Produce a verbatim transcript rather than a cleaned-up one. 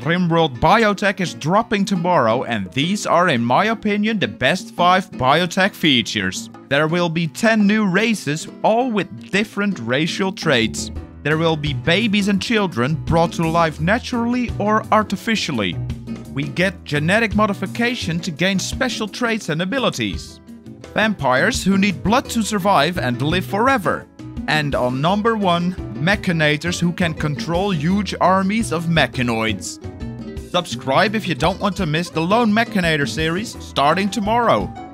RimWorld Biotech is dropping tomorrow, and these are, in my opinion, the best five biotech features. There will be ten new races, all with different racial traits. There will be babies and children brought to life naturally or artificially. We get genetic modification to gain special traits and abilities. Vampires who need blood to survive and live forever. And on number one, Mechanators who can control huge armies of mechanoids. Subscribe if you don't want to miss the Lone Mechanator series starting tomorrow.